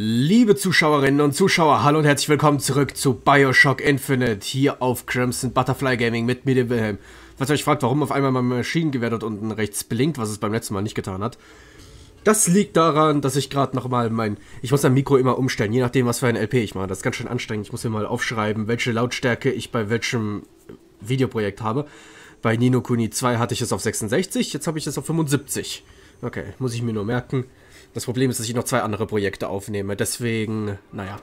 Liebe Zuschauerinnen und Zuschauer, hallo und herzlich willkommen zurück zu BioShock Infinite, hier auf Crimson Butterfly Gaming mit mir, dem Wilhelm. Falls ihr euch fragt, warum auf einmal mein Maschinengewehr dort unten rechts blinkt, was es beim letzten Mal nicht getan hat. Das liegt daran, dass ich gerade nochmal ich muss mein Mikro immer umstellen, je nachdem, was für ein LP ich mache. Das ist ganz schön anstrengend. Ich muss mir mal aufschreiben, welche Lautstärke ich bei welchem Videoprojekt habe. Bei Ni No Kuni 2 hatte ich es auf 66, jetzt habe ich es auf 75. Okay, muss ich mir nur merken. Das Problem ist, dass ich noch zwei andere Projekte aufnehme, deswegen, naja.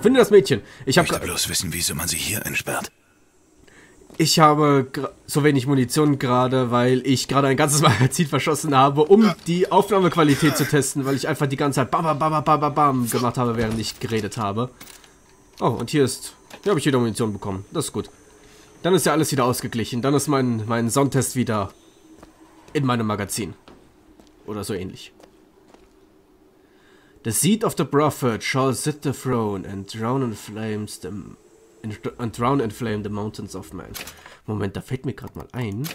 Finde das Mädchen. Ich möchte bloß wissen, wieso man sie hier entsperrt. Ich habe so wenig Munition gerade, weil ich gerade ein ganzes Magazin verschossen habe, um die Aufnahmequalität zu testen, weil ich einfach die ganze Zeit bam, bam, bam, bam, bam, bam gemacht habe, während ich geredet habe. Oh, und hier habe ich wieder Munition bekommen. Das ist gut. Dann ist ja alles wieder ausgeglichen. Dann ist mein Soundtest wieder in meinem Magazin. Oder so ähnlich. The seed of the prophet shall sit the throne and drown in flames the mountains of man. Moment, da fällt mir gerade mal ein.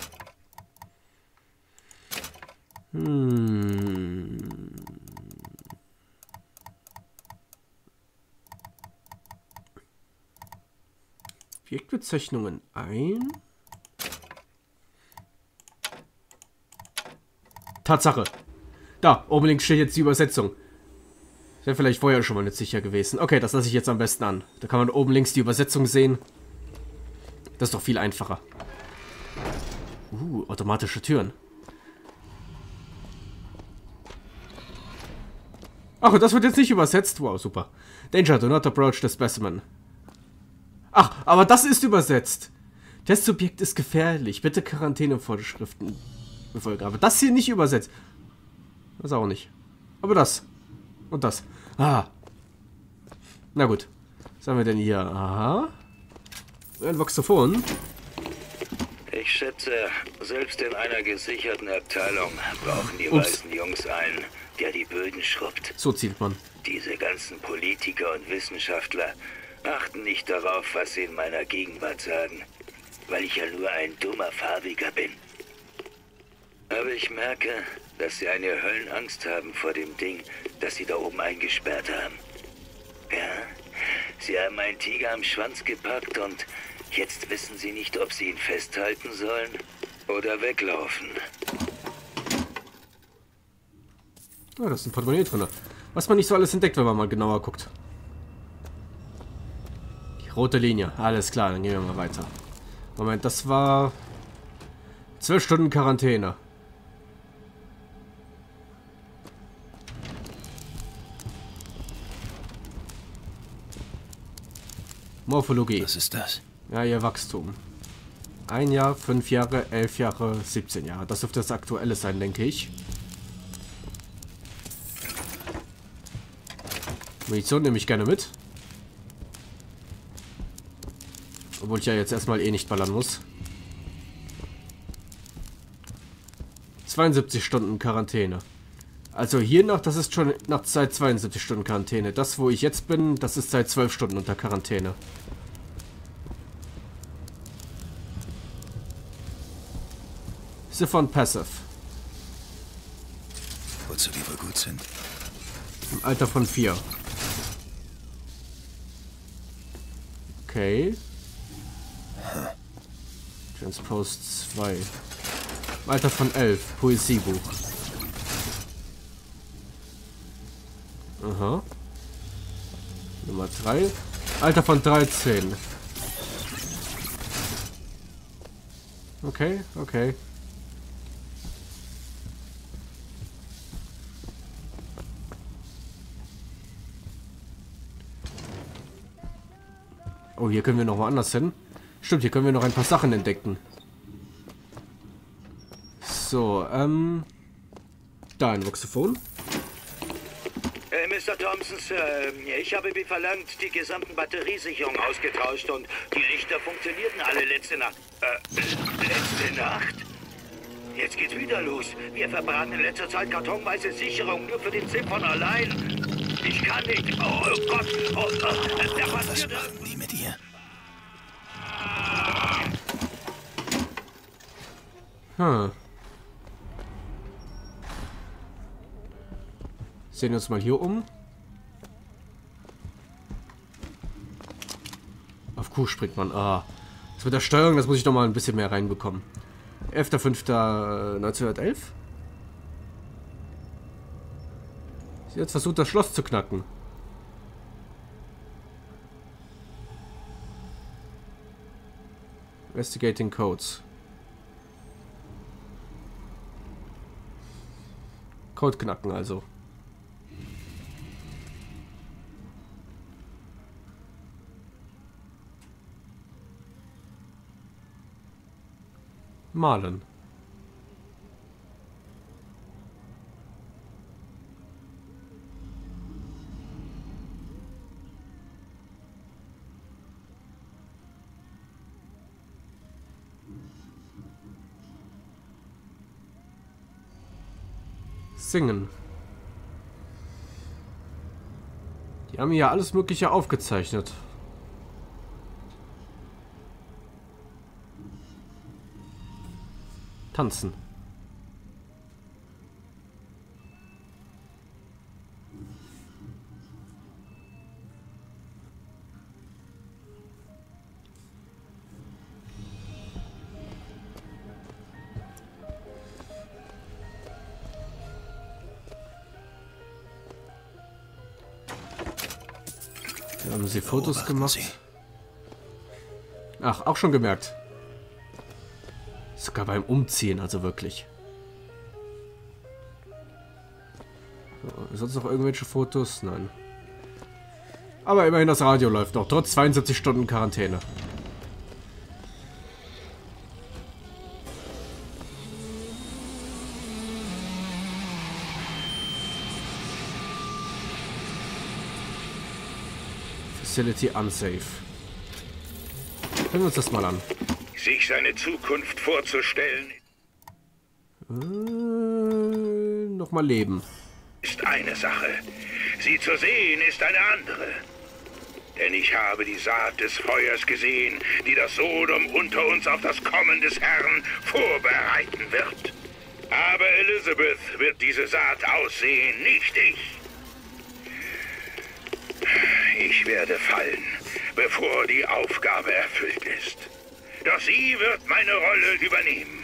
Objektbezeichnungen ein. Tatsache. Da, oben links steht jetzt die Übersetzung. Das wäre vielleicht vorher schon mal nicht sicher gewesen. Okay, das lasse ich jetzt am besten an. Da kann man oben links die Übersetzung sehen. Das ist doch viel einfacher. Automatische Türen. Ach, und das wird jetzt nicht übersetzt. Wow, super. Danger, do not approach the specimen. Ach, aber das ist übersetzt. Testsubjekt ist gefährlich. Bitte Quarantänevorschriften befolgen. Aber das hier nicht übersetzt. Das auch nicht. Aber das. Und das. Ah. Na gut. Was haben wir denn hier? Aha. Ein Voxophon. Ich schätze, selbst in einer gesicherten Abteilung brauchen die weißen Jungs einen, der die Böden schrubbt. So zielt man. Diese ganzen Politiker und Wissenschaftler achten nicht darauf, was sie in meiner Gegenwart sagen, weil ich ja nur ein dummer Farbiger bin. Aber ich merke, dass sie eine Höllenangst haben vor dem Ding, das sie da oben eingesperrt haben. Ja, sie haben einen Tiger am Schwanz gepackt und jetzt wissen sie nicht, ob sie ihn festhalten sollen oder weglaufen. Ja, das ist ein Portemonnaie drin. Was man nicht so alles entdeckt, wenn man mal genauer guckt. Die rote Linie, alles klar, dann gehen wir mal weiter. Moment, das war 12 Stunden Quarantäne. Morphologie. Was ist das? Ja, ihr Wachstum. 1 Jahr, 5 Jahre, 11 Jahre, 17 Jahre. Das dürfte das Aktuelle sein, denke ich. Munition nehme ich gerne mit. Obwohl ich ja jetzt erstmal eh nicht ballern muss. 72 Stunden Quarantäne. Also hier nach, das ist schon nach seit 72 Stunden Quarantäne. Das, wo ich jetzt bin, das ist seit 12 Stunden unter Quarantäne. Siphon Passive. Wozu die wohl gut sind? Im Alter von 4. Okay. Transpose 2. Im Alter von 11. Poesiebuch. Aha. Nummer 3. Alter von 13. Okay, okay. Oh, hier können wir noch woanders hin. Stimmt, hier können wir noch ein paar Sachen entdecken. So, da ein Voxophon. Mr. Thompson, Sir, ich habe wie verlangt die gesamten Batteriesicherungen ausgetauscht und die Lichter funktionierten alle letzte Nacht. Letzte Nacht? Jetzt geht's wieder los. Wir verbraten in letzter Zeit kartonweise Sicherungen nur für den Siphon allein. Ich kann nicht. Oh Gott. Da passiert das. Was machen die mit ihr? Hm. Sehen wir uns mal hier um. Q springt man. Ah, das mit der Steuerung, das muss ich noch mal ein bisschen mehr reinbekommen. 11.05.1911. Sie hat versucht, das Schloss zu knacken. Investigating Codes. Code knacken also. Malen. Singen. Die haben ja alles Mögliche aufgezeichnet. Tanzen. Haben Sie Fotos gemacht? Ach, auch schon gemerkt. Sogar beim Umziehen, also wirklich. So, sonst noch irgendwelche Fotos? Nein. Aber immerhin das Radio läuft noch, trotz 72 Stunden Quarantäne. Facility unsafe. Hören wir uns das mal an. Sich seine Zukunft vorzustellen. Nochmal leben. Ist eine Sache. Sie zu sehen ist eine andere. Denn ich habe die Saat des Feuers gesehen, die das Sodom unter uns auf das Kommen des Herrn vorbereiten wird. Aber Elizabeth wird diese Saat aussehen, nicht ich. Ich werde fallen, bevor die Aufgabe erfüllt ist. Doch sie wird meine Rolle übernehmen.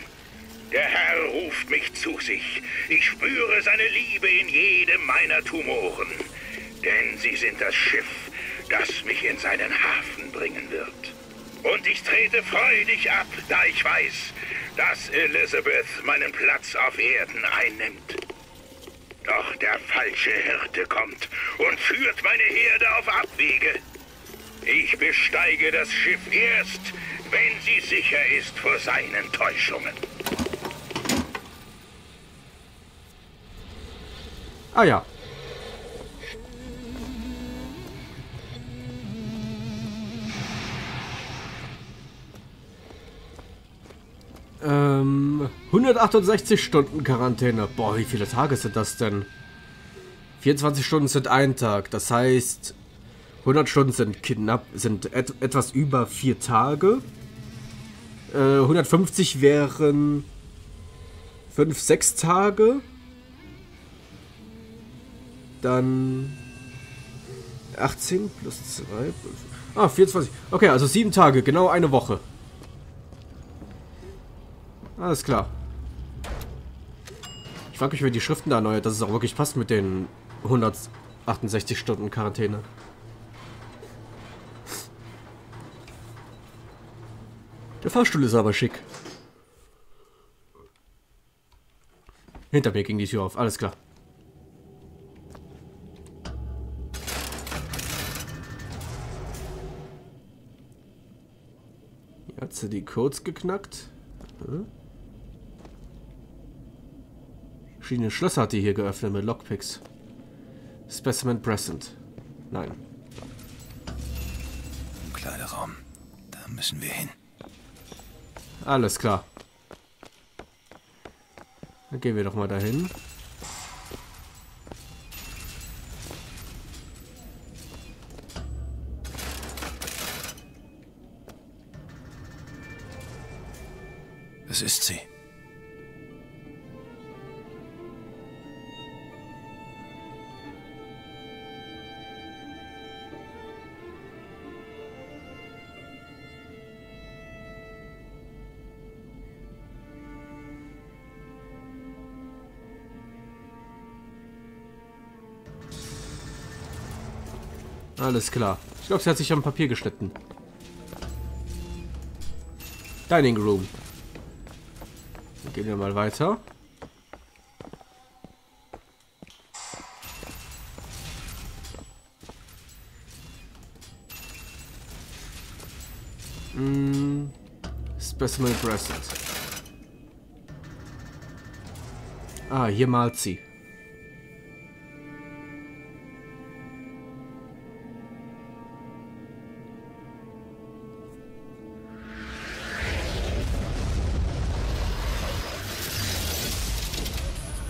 Der Herr ruft mich zu sich. Ich spüre seine Liebe in jedem meiner Tumoren. Denn sie sind das Schiff, das mich in seinen Hafen bringen wird. Und ich trete freudig ab, da ich weiß, dass Elizabeth meinen Platz auf Erden einnimmt. Doch der falsche Hirte kommt und führt meine Herde auf Abwege. Ich besteige das Schiff erst, wenn sie sicher ist vor seinen Täuschungen. Ah ja. ...168 Stunden Quarantäne. Boah, wie viele Tage sind das denn? 24 Stunden sind ein Tag. Das heißt, 100 Stunden sind etwas über 4 Tage. 150 wären 5, 6 Tage. Dann 18 plus 2. Ah, 24. Okay, also 7 Tage, genau eine Woche. Alles klar. Ich frage mich, wer die Schriften da erneuert, dass es auch wirklich passt mit den 168 Stunden Quarantäne. Der Fahrstuhl ist aber schick. Hinter mir ging die Tür auf, alles klar. Hier hat sie die Codes geknackt. Hm? Verschiedene Schlösser hat die hier geöffnet mit Lockpicks. Specimen present. Nein. Kleiderraum. Da müssen wir hin. Alles klar. Dann gehen wir doch mal dahin. Es ist sie. Alles klar. Ich glaube, sie hat sich am Papier geschnitten. Dining Room. Dann gehen wir mal weiter. Specimen Present. Ah, hier malt sie.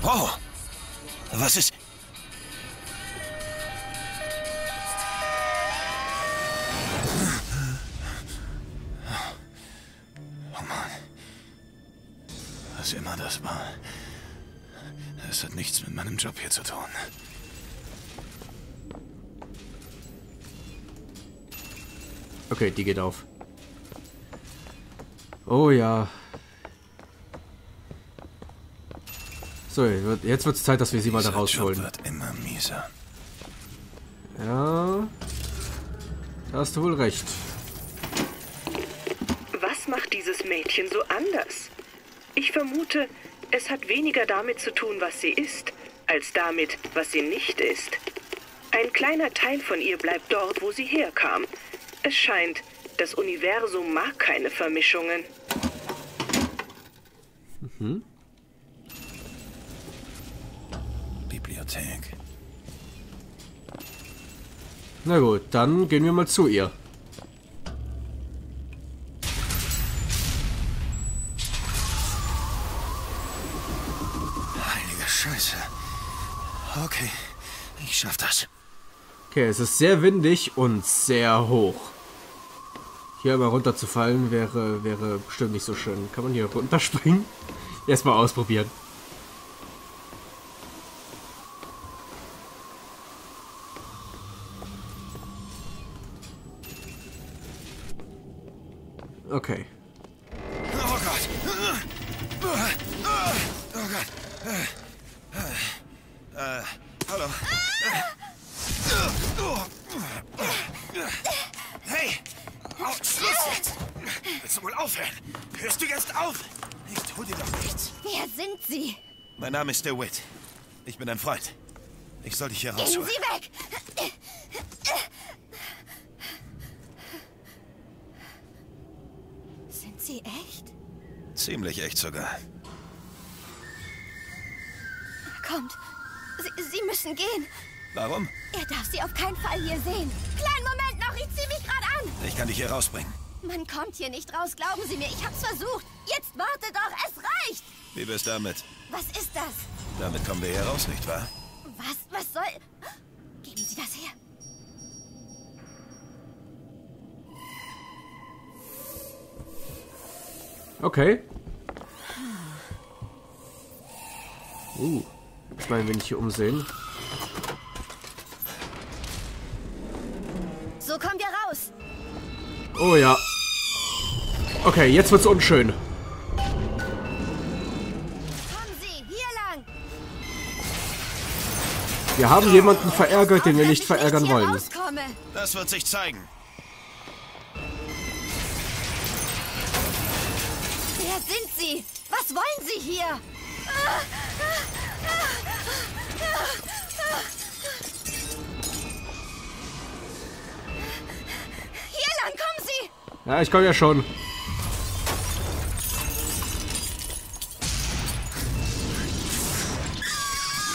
Wow! Was ist... Es hat nichts mit meinem Job hier zu tun. Okay, die geht auf. Oh ja. So, jetzt wird es Zeit, dass wir sie mal da rausholen. Dieser Job wird immer mieser. Ja. Da hast du wohl recht. Was macht dieses Mädchen so anders? Ich vermute, es hat weniger damit zu tun, was sie ist, als damit, was sie nicht ist. Ein kleiner Teil von ihr bleibt dort, wo sie herkam. Es scheint, das Universum mag keine Vermischungen. Mhm. Bibliothek. Na gut, dann gehen wir mal zu ihr. Okay, ich schaff das. Okay, es ist sehr windig und sehr hoch. Hier mal runterzufallen wäre bestimmt nicht so schön. Kann man hier runterspringen? Erstmal ausprobieren. Okay. Oh Gott. Oh Gott. Hallo. Hey! Schluss jetzt! Willst du wohl aufhören? Hörst du jetzt auf? Ich tue dir doch nichts. Wer sind Sie? Mein Name ist DeWitt. Ich bin ein Freund. Ich soll dich hier rausholen. Gehen Sie weg! Sind Sie echt? Ziemlich echt sogar. Kommt. Sie müssen gehen. Warum? Er darf Sie auf keinen Fall hier sehen. Kleinen Moment noch, ich zieh mich gerade an. Ich kann dich hier rausbringen. Man kommt hier nicht raus, glauben Sie mir. Ich hab's versucht. Jetzt warte doch, es reicht. Wie wär's damit? Was ist das? Damit kommen wir hier raus, nicht wahr? Was? Was soll... Geben Sie das her. Okay. Ich meine, wenn ich hier umsehen. So kommen wir raus. Oh ja. Okay, jetzt wird's unschön. Kommen Sie hier lang. Wir haben jemanden verärgert, den wir nicht verärgern wollen. Das wird sich zeigen. Wer sind Sie? Was wollen Sie hier? Hier lang, kommen Sie! Ja, ich komme ja schon.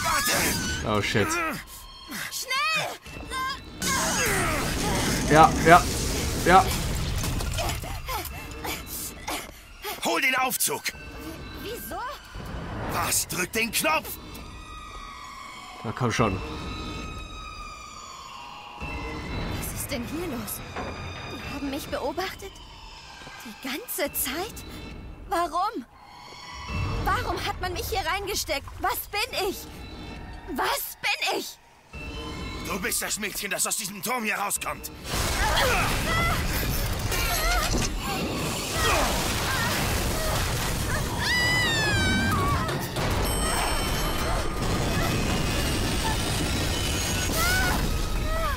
Warte! Oh shit. Schnell! Ja. Hol den Aufzug! Wieso? Was? Drück den Knopf! Na komm schon. Was ist denn hier los? Die haben mich beobachtet? Die ganze Zeit? Warum? Warum hat man mich hier reingesteckt? Was bin ich? Was bin ich? Du bist das Mädchen, das aus diesem Turm hier rauskommt.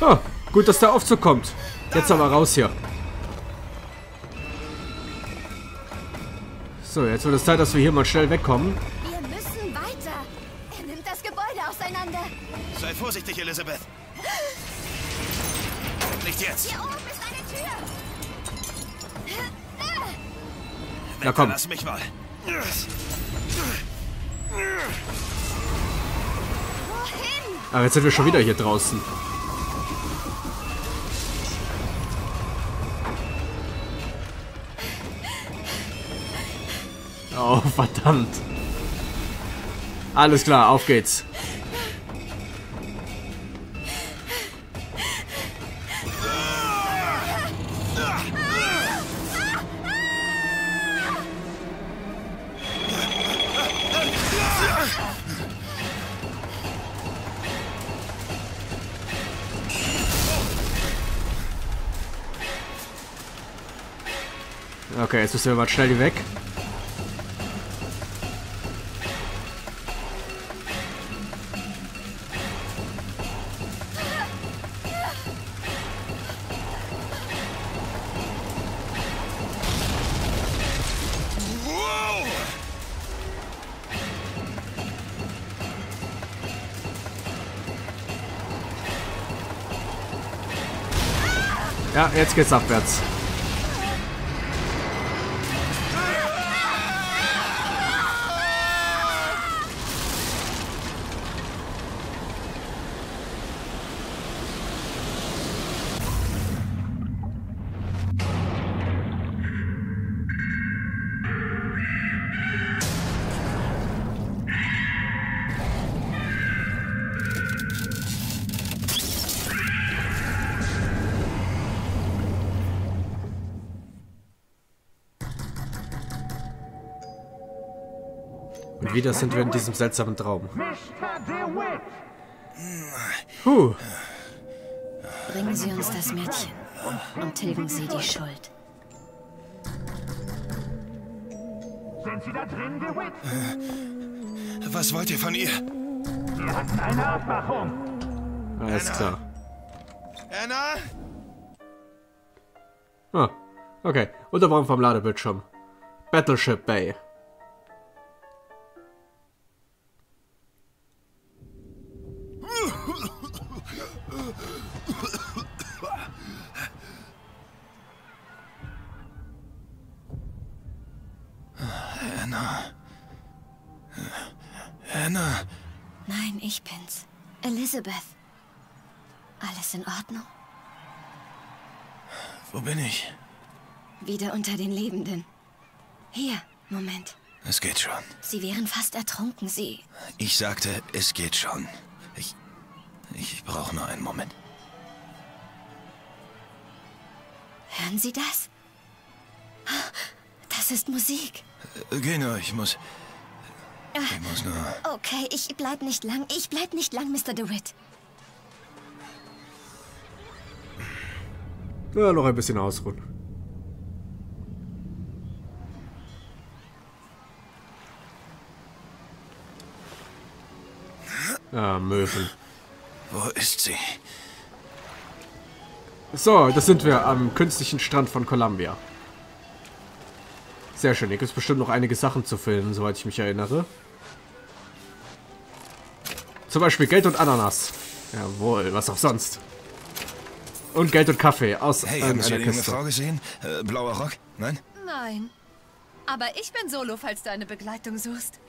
Oh, Gut, dass der Aufzug kommt. Jetzt aber raus hier. So, jetzt wird es Zeit, dass wir hier mal schnell wegkommen. Wir müssen weiter. Er nimmt das Gebäude auseinander. Sei vorsichtig, Elizabeth. Nicht jetzt. Hier oben ist eine Tür. Na komm. Lass mich mal. Wohin? Aber jetzt sind wir schon wieder hier draußen. Oh, verdammt. Alles klar, auf geht's. Okay, jetzt müssen wir mal schnell hier weg. Ja, jetzt geht's abwärts. Wieder sind wir in diesem seltsamen Traum. Puh. Bringen Sie uns das Mädchen und tilgen Sie die Schuld. Sind Sie da drin, DeWitt? Was wollt ihr von ihr? Wir hatten eine Abmachung. Alles klar. Anna? Ah, okay. Unterbrochen vom Ladebildschirm. Battleship Bay. Anna. Nein, ich bin's. Elizabeth. Alles in Ordnung? Wo bin ich? Wieder unter den Lebenden. Hier, Moment. Es geht schon. Sie wären fast ertrunken, Sie... Ich sagte, es geht schon. Ich brauche nur einen Moment. Hören Sie das? Das ist Musik. Genau, ich muss nur... Okay, ich bleib nicht lang, Mr. DeWitt. Ja, noch ein bisschen ausruhen. Ah, Möbel. Wo ist sie? So, das sind wir am künstlichen Strand von Columbia. Sehr schön, hier gibt es bestimmt noch einige Sachen zu filmen, soweit ich mich erinnere. Zum Beispiel Geld und Ananas. Jawohl, was auch sonst. Und Geld und Kaffee aus einer Kiste. Haben Sie eine Frau gesehen? Blauer Rock? Nein? Nein. Aber ich bin Solo, falls du eine Begleitung suchst.